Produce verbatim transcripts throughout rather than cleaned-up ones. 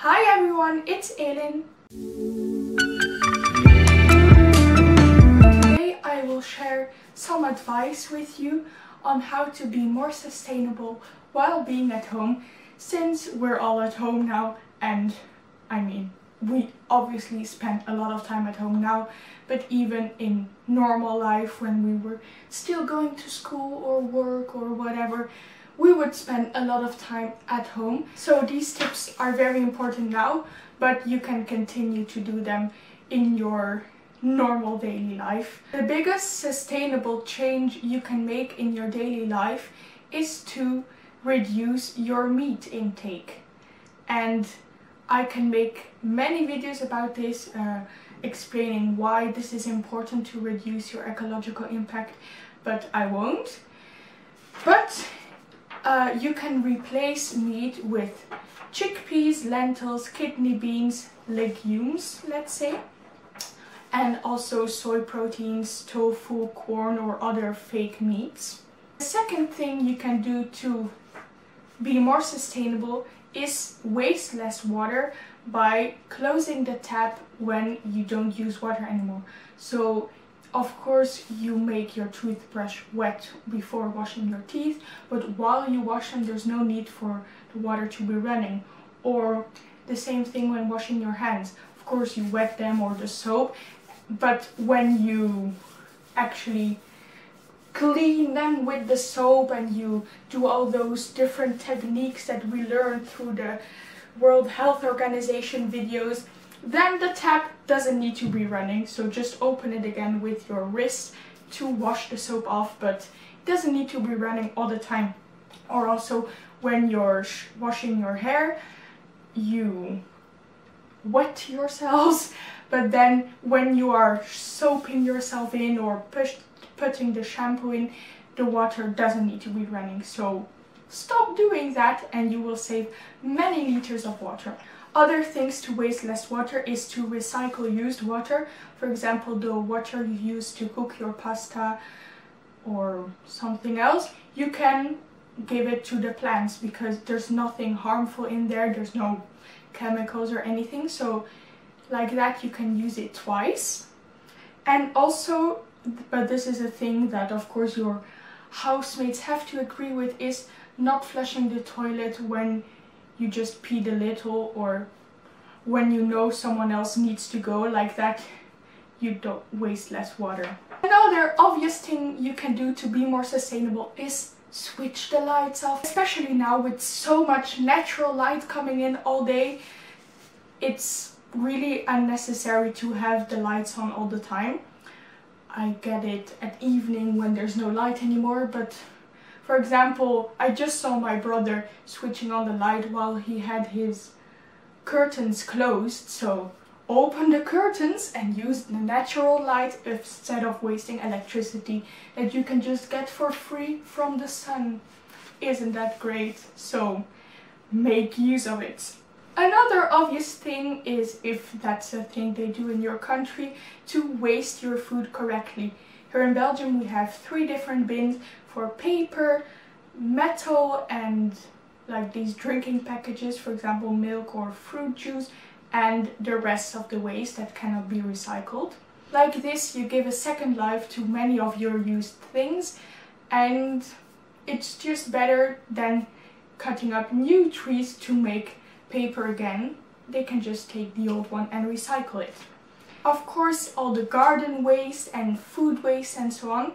Hi everyone, it's Elin. Today I will share some advice with you on how to be more sustainable while being at home, since we're all at home now, and I mean we obviously spend a lot of time at home now, but even in normal life when we were still going to school or work or whatever, we would spend a lot of time at home. So these tips are very important now, but you can continue to do them in your normal daily life. The biggest sustainable change you can make in your daily life is to reduce your meat intake. And I can make many videos about this, uh, explaining why this is important to reduce your ecological impact, but I won't. But Uh, you can replace meat with chickpeas, lentils, kidney beans, legumes, let's say, and also soy proteins, tofu, corn, or other fake meats. The second thing you can do to be more sustainable is waste less water by closing the tap when you don't use water anymore. So of course, you make your toothbrush wet before washing your teeth, but while you wash them, there's no need for the water to be running. Or the same thing when washing your hands. Of course, you wet them or the soap, but when you actually clean them with the soap and you do all those different techniques that we learned through the World Health Organization videos, then the tap doesn't need to be running, so just open it again with your wrist to wash the soap off, but it doesn't need to be running all the time. Or also when you're sh washing your hair, you wet yourselves, but then when you are soaping yourself in or push putting the shampoo in, the water doesn't need to be running. So stop doing that and you will save many liters of water. Other things to waste less water is to recycle used water. For example, the water you use to cook your pasta or something else, you can give it to the plants because there's nothing harmful in there, there's no chemicals or anything, so like that you can use it twice. And also, but this is a thing that of course your housemates have to agree with, is not flushing the toilet when you just peed a little or when you know someone else needs to go. Like that you don't waste less water. Another obvious thing you can do to be more sustainable is switch the lights off. Especially now with so much natural light coming in all day, it's really unnecessary to have the lights on all the time. I get it at evening when there's no light anymore, but for example, I just saw my brother switching on the light while he had his curtains closed, so open the curtains and use the natural light instead of wasting electricity that you can just get for free from the sun. Isn't that great? So make use of it. Another obvious thing is, if that's a thing they do in your country, to waste your food correctly. Here in Belgium we have three different bins for paper, metal, and like these drinking packages, for example milk or fruit juice, and the rest of the waste that cannot be recycled. Like this you give a second life to many of your used things, and it's just better than cutting up new trees to make paper again. They can just take the old one and recycle it. Of course, all the garden waste and food waste and so on,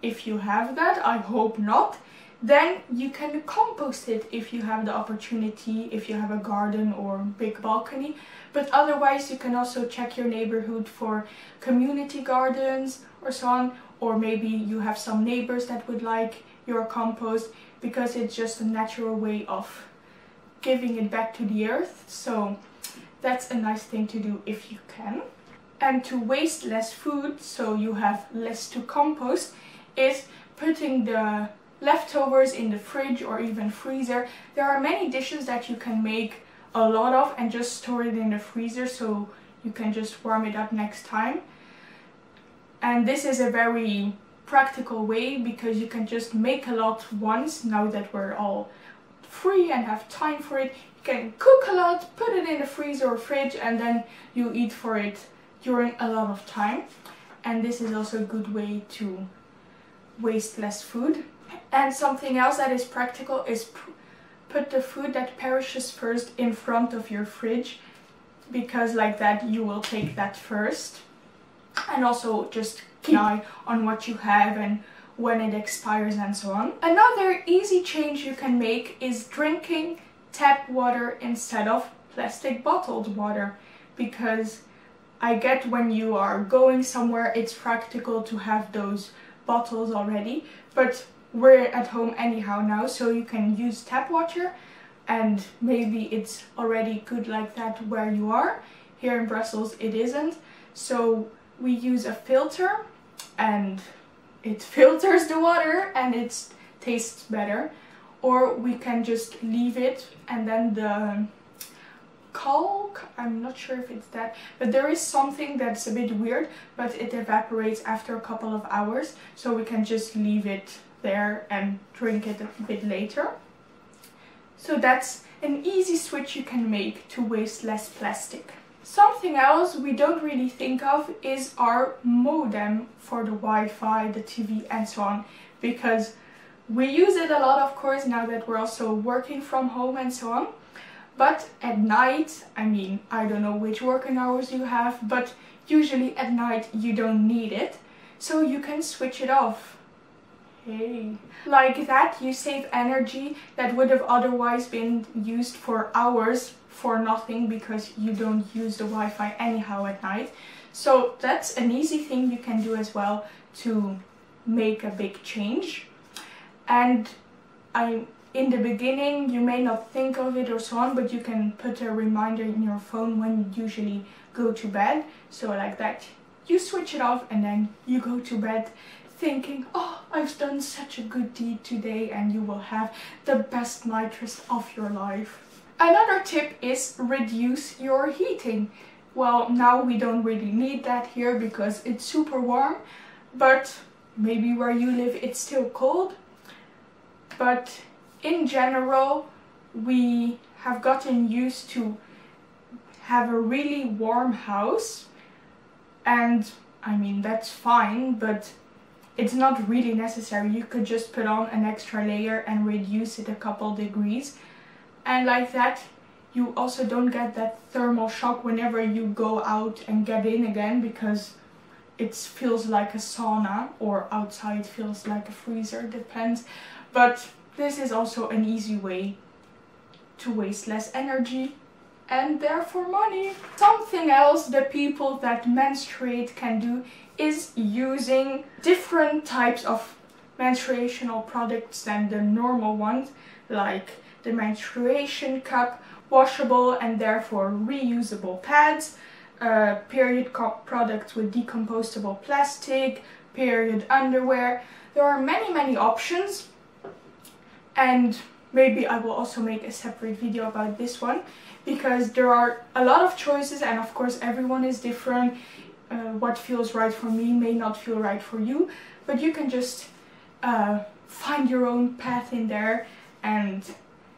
if you have that, I hope not, then you can compost it if you have the opportunity, if you have a garden or big balcony. But otherwise, you can also check your neighborhood for community gardens or so on, or maybe you have some neighbors that would like your compost, because it's just a natural way of giving it back to the earth. So that's a nice thing to do if you can. And to waste less food, so you have less to compost, is putting the leftovers in the fridge or even freezer. There are many dishes that you can make a lot of and just store it in the freezer so you can just warm it up next time. And this is a very practical way because you can just make a lot once. Now that we're all free and have time for it, you can cook a lot, put it in the freezer or fridge, and then you eat for it during a lot of time. And this is also a good way to waste less food. And something else that is practical is pr put the food that perishes first in front of your fridge, because like that you will take that first. And also just keep an eye on what you have and when it expires and so on. Another easy change you can make is drinking tap water instead of plastic bottled water, because I get when you are going somewhere it's practical to have those bottles already, but we're at home anyhow now, so you can use tap water, and maybe it's already good like that where you are. Here in Brussels it isn't, so we use a filter and it filters the water and it tastes better. Or we can just leave it, and then the caulk, I'm not sure if it's that, but there is something that's a bit weird, but it evaporates after a couple of hours, so we can just leave it there and drink it a bit later. So that's an easy switch you can make to waste less plastic. Something else we don't really think of is our modem for the Wi-Fi, the T V and so on, because we use it a lot, of course, now that we're also working from home and so on. But at night, I mean, I don't know which working hours you have, but usually at night you don't need it, so you can switch it off. Hey. Like that, you save energy that would have otherwise been used for hours for nothing, because you don't use the Wi-Fi anyhow at night. So that's an easy thing you can do as well to make a big change. And I, in the beginning you may not think of it or so on, but you can put a reminder in your phone when you usually go to bed. So like that, you switch it off and then you go to bed thinking, oh, I've done such a good deed today, and you will have the best night rest of your life. Another tip is reduce your heating. Well, now we don't really need that here because it's super warm, but maybe where you live it's still cold. But in general, we have gotten used to have a really warm house, and I mean, that's fine, but it's not really necessary. You could just put on an extra layer and reduce it a couple degrees, and like that you also don't get that thermal shock whenever you go out and get in again, because it feels like a sauna, or outside feels like a freezer, depends. But this is also an easy way to waste less energy and therefore money. Something else the people that menstruate can do is using different types of menstruational products than the normal ones, like the menstruation cup, washable and therefore reusable pads, uh, period products with decomposable plastic, period underwear. There are many, many options. And maybe I will also make a separate video about this one, because there are a lot of choices, and of course everyone is different. Uh, what feels right for me may not feel right for you, but you can just uh, find your own path in there. And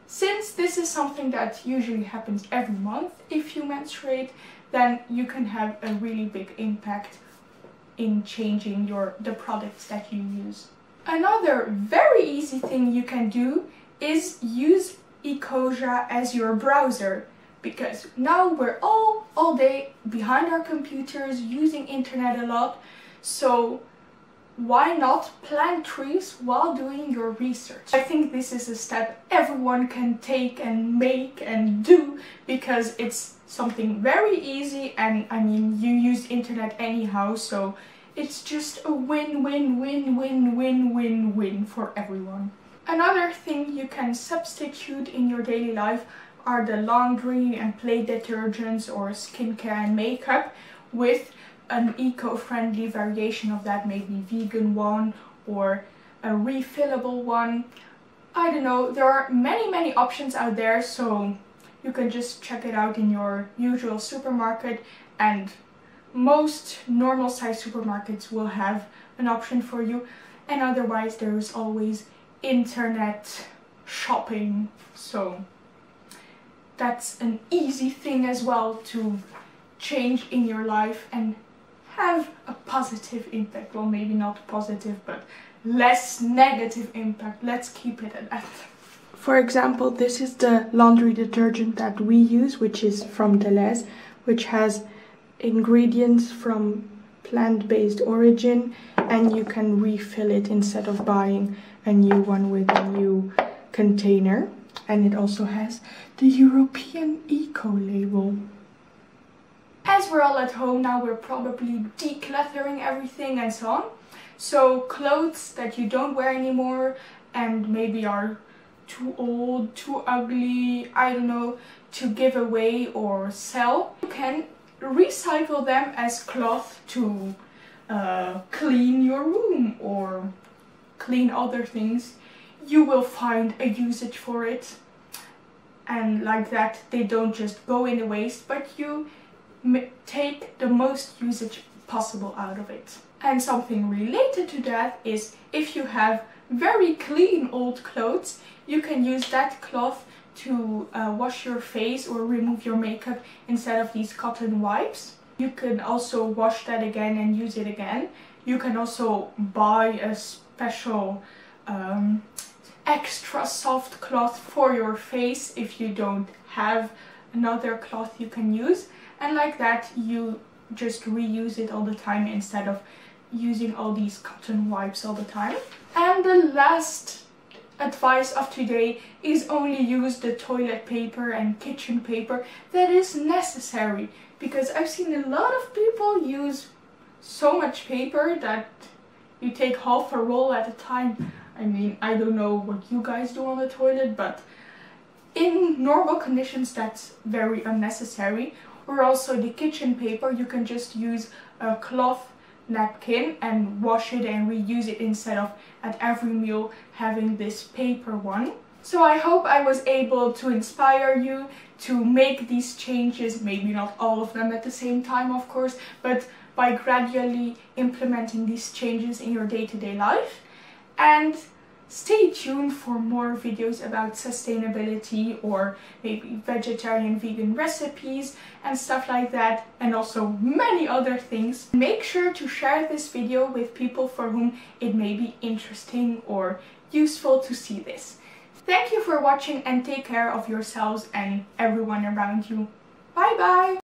since this is something that usually happens every month if you menstruate, then you can have a really big impact in changing your the products that you use. Another very easy thing you can do is use Ecosia as your browser, because now we're all all day behind our computers using internet a lot, so why not plant trees while doing your research? I think this is a step everyone can take and make and do, because it's something very easy, and I mean, you use internet anyhow, so it's just a win-win-win-win-win-win-win for everyone. Another thing you can substitute in your daily life are the laundry and plate detergents or skincare and makeup with an eco-friendly variation of that, maybe vegan one or a refillable one. I don't know, there are many, many options out there, so you can just check it out in your usual supermarket, and most normal-sized supermarkets will have an option for you, and otherwise there is always internet shopping. So that's an easy thing as well to change in your life and have a positive impact. Well, maybe not positive, but less negative impact. Let's keep it at that. For example, this is the laundry detergent that we use, which is from Deleuze, which has ingredients from plant-based origin, and you can refill it instead of buying a new one with a new container. And it also has the European Eco label. As we're all at home now, we're probably decluttering everything and so on. So clothes that you don't wear anymore and maybe are too old, too ugly, I don't know, to give away or sell, you can recycle them as cloth to uh, clean your room or clean other things. You will find a usage for it, and like that they don't just go in the waste, but you m- take the most usage possible out of it. And something related to that is, if you have very clean old clothes, you can use that cloth to uh, wash your face or remove your makeup instead of these cotton wipes. You can also wash that again and use it again. You can also buy a special um, extra soft cloth for your face if you don't have another cloth you can use, and like that you just reuse it all the time instead of using all these cotton wipes all the time. And the last advice of today is only use the toilet paper and kitchen paper that is necessary, because I've seen a lot of people use so much paper that you take half a roll at a time. I mean, I don't know what you guys do on the toilet, but in normal conditions that's very unnecessary. Or also the kitchen paper, you can just use a cloth napkin and wash it and reuse it instead of at every meal having this paper one. So I hope I was able to inspire you to make these changes, maybe not all of them at the same time of course, but by gradually implementing these changes in your day-to-day life. And stay tuned for more videos about sustainability or maybe vegetarian, vegan recipes and stuff like that, and also many other things. Make sure to share this video with people for whom it may be interesting or useful to see this. Thank you for watching, and take care of yourselves and everyone around you. Bye bye!